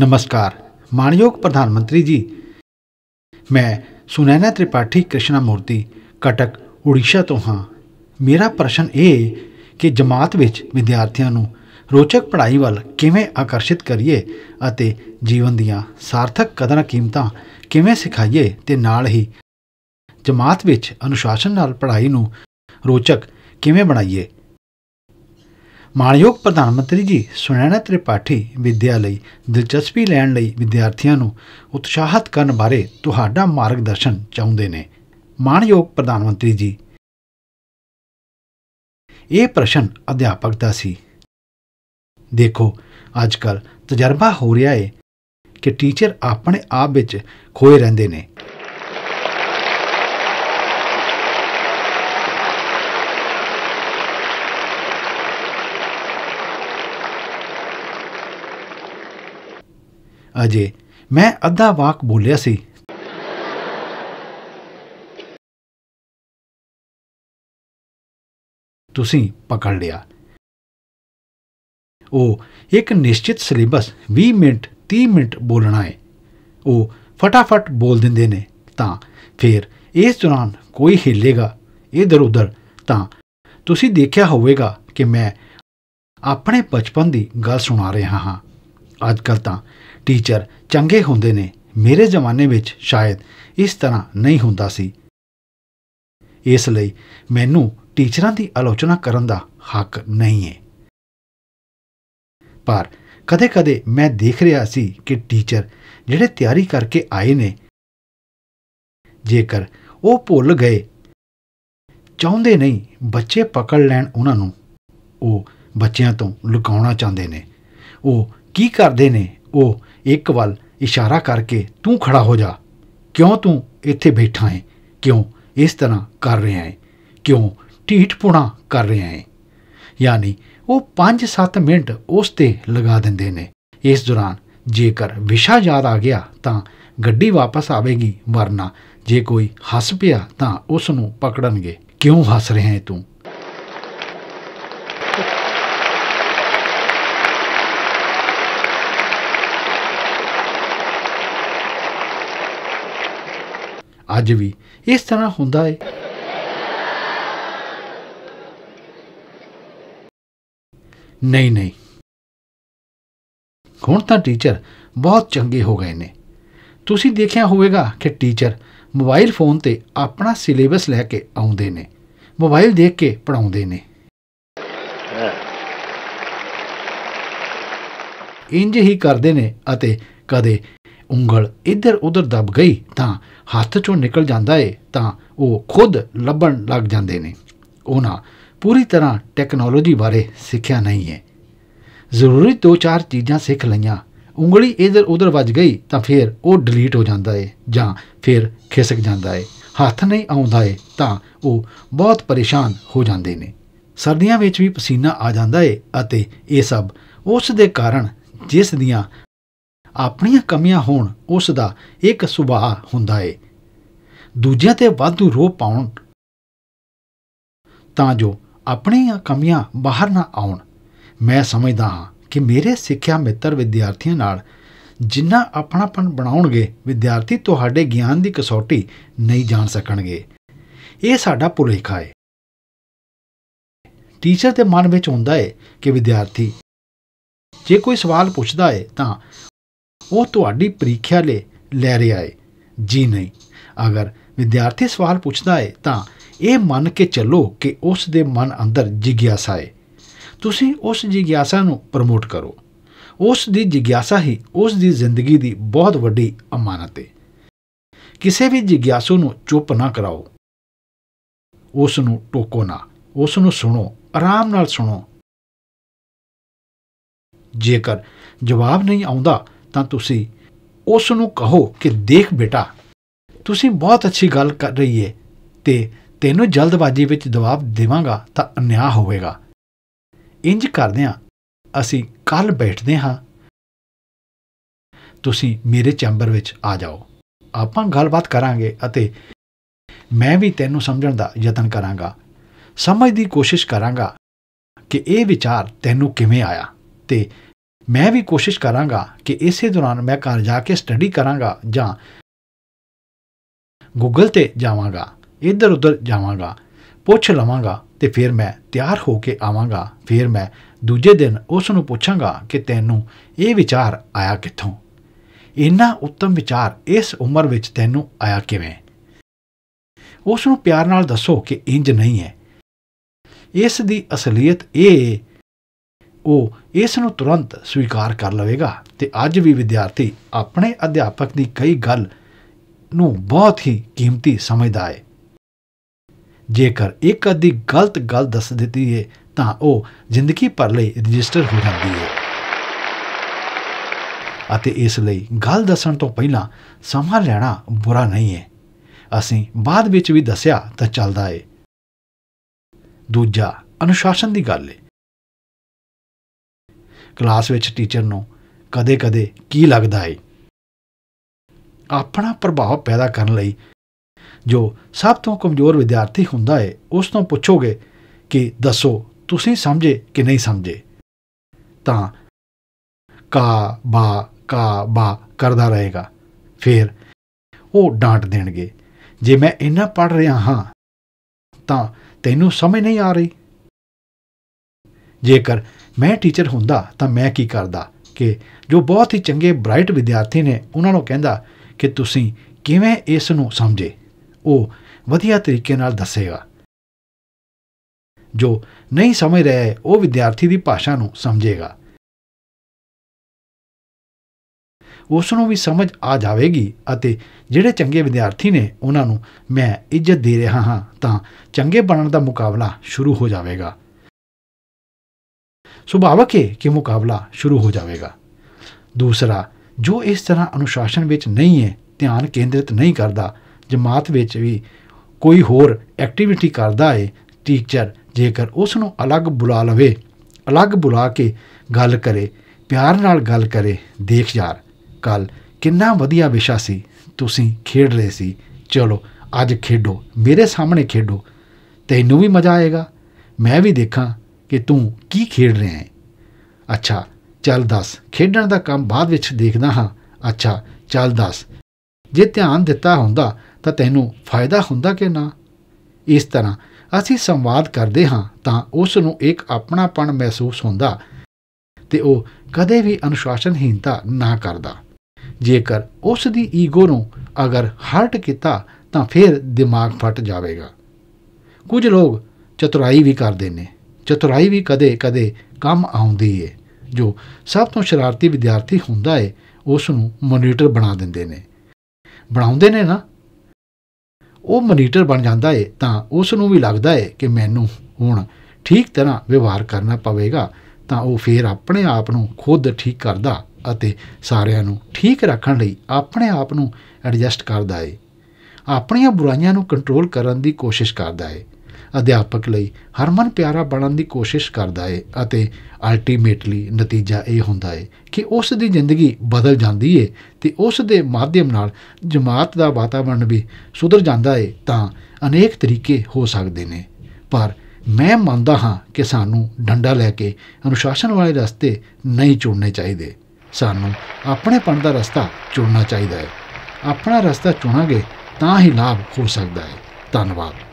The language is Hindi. नमस्कार मानयोग प्रधानमंत्री जी, मैं सुनैना त्रिपाठी कृष्णामूर्ति कटक उड़ीसा तो हाँ। मेरा प्रश्न ये कि जमात विच विद्यार्थियों नू रोचक पढ़ाई वाल किवें आकर्षित करिए अते जीवन दियां सार्थक कदरां कीमतां किवें सिखाइए ते नाल ही जमात विच अनुशासन नाल पढ़ाई नू रोचक किवें बनाइए। मानयोग प्रधानमंत्री जी, सुनैना त्रिपाठी विद्या लई दिलचस्पी लैण लई विद्यार्थियों नू उत्साहित करन बारे तुहाडा मार्गदर्शन चाहुंदे ने। मानयोग प्रधानमंत्री जी, ये प्रश्न अध्यापक दा सी। देखो, आजकल तजर्बा हो रहा है कि टीचर अपने आप विच खोए रहंदे ने। अजे मैं अद्धा वाक बोलिया सी तुसी पकड़ लिया। ओ एक निश्चित सिलेबस 20 मिनट 30 मिनट बोलना है, वो फटाफट बोल देंदे ने। तां फिर इस दौरान कोई हिलेगा इधर उधर तां तुसी देखिया होवेगा कि मैं अपने बचपन की गल सुना रहा हाँ। अजकल तां टीचर चंगे हुंदे ने, मेरे जमाने विच शायद इस तरह नहीं हुंदा सी। इसलिए मैनू टीचरां की आलोचना करन दा हक नहीं है, पर कदे कदे मैं देख रहा सी कि टीचर जिहड़े तैयारी करके आए ने, जेकर वो भुल गए चाहुंदे नहीं बच्चे पकड़ लैण उहनां नूं, वो बच्चों तो लुकाउणा चाहुंदे ने। वो की करदे ने, वो एक वाल इशारा करके तू खड़ा हो जा, क्यों तू इत्थे बैठा है, क्यों इस तरह कर रहा है, क्यों ढीठ पुणा कर रहा है। यानी वो 5-7 मिनट उस ते लगा देंदे ने। इस दौरान जेकर विशा याद आ गया तां गड्डी वापस आवेगी, वरना जे कोई हस पिया तां उसनूं पकड़नगे, क्यों हस रहा है तू। अज भी इस तरह हुंदा है। नहीं, हुण तां टीचर बहुत चंगे हो गए ने। तुसी देखिया होवेगा कि टीचर मोबाइल फोन ते अपना सिलेबस लैके आउंदे ने, मोबाइल देख के पढ़ाउंदे ने। इंज ही करदे ने अते कदे उंगल इधर उधर दब गई तां हथ चों निकल जाता है, तां वो खुद लभण लग जाते हैं। उन्हां पूरी तरह टैक्नोलॉजी बारे सीखिया नहीं है। जरूरी 2-4 चीज़ां सीख लईआं, उंगली इधर उधर वज गई तां फिर वो डिलीट हो जाता है जां फिर खिसक जाता है, हथ नहीं आउंदा है तां वो बहुत परेशान हो जाते हैं। सर्दियों में भी पसीना आ जाता है अते ये सब उस दे कारण जिस दियां अपनियां कमियां होण उस दा एक सुभाअ हुंदा है। दूजियां ते वाधू रोह पाउण तां जो अपनियां कमियां बाहर ना आउण। मैं समझदा हाँ कि मेरे सिक्ख्या मित्र विद्यार्थियों नाल जिन्ना अपनापन बनाउणगे, विद्यार्थी तुहाडे ज्ञान दी कसौटी नहीं जाण सकणगे। ये साडा भुलेखा है। टीचर दे मन विच हुंदा है कि विद्यार्थी जे कोई सवाल पुछदा है तां वो तुहाडी परीक्षा ले रहा है। जी नहीं, अगर विद्यार्थी सवाल पूछता है तां ये मन के चलो कि उस दे मन अंदर जिग्यासा है। तुसी उस जिग्यासा नूं प्रमोट करो। उस दी जिग्यासा ही उस दी जिंदगी दी बहुत वड्डी अमानत है। किसी भी जिग्यासू नूं चुप ना कराओ, उस नूं टोको ना, उस नूं सुनो, आराम नाल सुनो। जेकर जवाब नहीं आउंदा तां तुसी उस नूं कहो कि देख बेटा, तुसी बहुत अच्छी गल कर रही है ते तेनों जल्दबाजी विच जवाब देवांगा तां अन्याय होवेगा। इंज करदिआं असीं कल बैठदे हां, तुसी मेरे चैंबर विच आ जाओ, आपां गलबात करांगे अते मैं भी तेनों समझण दा यतन करांगा, समझ दी कोशिश करांगा कि इह विचार तेनों किवें आया ते मैं भी कोशिश करांगा कि इसे दौरान मैं घर जाके स्टडी करांगा जां गूगल ते जावांगा, इधर उधर जावांगा, पुछ लवांगा ते फिर मैं तैयार होके आवांगा। फिर मैं दूजे दिन उस नूं पुछांगा कि तैनूं ये विचार आया कित्थों, इन्ना उत्तम विचार इस उम्र विच तैनूं आया किवें। उस नूं प्यार नाल दसो कि इंज नहीं है, इस दी असलियत ये वह इस नूं तुरंत स्वीकार कर लवेगा। तो अज भी विद्यार्थी अपने अध्यापक की कई गल नूं बहुत ही कीमती समझदा है। जेकर एक अद्धी गलत गल दस दिती है तो वह जिंदगी भर लई रजिस्टर हो जाती है। अते इसलिए गल दसन तो पहला समा लेना बुरा नहीं है, असी बाद विच भी दसिया तो चलता है। दूजा अनुशासन की गल है। क्लास विच टीचर नूं कदे कदे की लगता है अपना प्रभाव पैदा करने लई जो सब तो कमजोर विद्यार्थी हुंदा है उस तो पुछोगे कि दसो तुसीं समझे कि नहीं समझे, तां का बा करदा रहेगा। फिर वो डांट देणगे, जे मैं इन्ना पढ़ रहा हाँ तां तैनूं समझ नहीं आ रही। जेकर मैं टीचर हुंदा तां मैं की करदा कि जो बहुत ही चंगे ब्राइट विद्यार्थी ने उन्हां नूं कहंदा कि तुसीं किवें इस नूं समझे, वो वधिया तरीके नाल दसेगा। जो नहीं समझ रहा है वो विद्यार्थी की भाषा नूं समझेगा, उस नूं भी समझ आ जाएगी। अते जिहड़े चंगे विद्यार्थी ने उन्हां नूं मैं इज्जत दे रहा हाँ तां चंगे बनने का मुकाबला शुरू हो जाएगा। सुभावक है कि मुकाबला शुरू हो जाएगा। दूसरा, जो इस तरह अनुशासन विच नहीं है, ध्यान केंद्रित नहीं करता, जमात विच भी कोई होर एक्टिविटी करता है, टीचर जेकर उसनूं अलग बुला लवे, अलग बुला के गल करे, प्यार नाल गल करे, देख यार कल कितना वधिया विशा सी तुसीं खेड रहे सी, चलो अज खेडो, मेरे सामने खेडो, तैनूं भी मज़ा आएगा, मैं भी देखां कि तू की खेड रहे हैं। अच्छा चल दस, खेडण का काम बाद विच देखदा हाँ। अच्छा चल दस, जे ध्यान दिता हुंदा तां तैनूं फायदा हुंदा कि ना। इस तरह असीं संवाद करदे हाँ तां उस नूं एक अपनापन महसूस हुंदा ते वो कदे भी अनुशासनहीनता ना करदा। जेकर उस दी ईगो नूं अगर हर्ट किया तां फिर दिमाग फट जाएगा। कुछ लोग चतुराई भी करदे ने, चतुराई भी कदे कदे काम आउंदी है। जो सब तो शरारती विद्यार्थी हुंदा है उसनूं मोनीटर बना दिंदे ने, बनाउंदे ने ना, वो मोनीटर बन जाता है तां उसनूं भी लगता है कि मैनूं हुण ठीक तरह व्यवहार करना पवेगा, तां वो फिर अपने आप नूं खुद ठीक करदा अते सारिआं नूं ठीक रखण लई अपने आप नूं एडजस्ट करदा है, अपणियां बुराइयां नूं कंट्रोल करन दी कोशिश करदा है, अध्यापक लई हरमन प्यारा बनने की कोशिश करता है। अते अल्टीमेटली नतीजा ये होंदा है कि उस दी जिंदगी बदल जाती है तो उस दे माध्यम नाल जमात का वातावरण भी सुधर जाता है। तो अनेक तरीके हो सकते हैं, पर मैं मानता हाँ कि सानू डंडा लैके अनुशासन वाले रस्ते नहीं चुनने चाहिए, सानू अपनेपन का रस्ता चुनना चाहिए है। अपना रस्ता चुनांगे तो ही लाभ हो सकता है। धन्यवाद।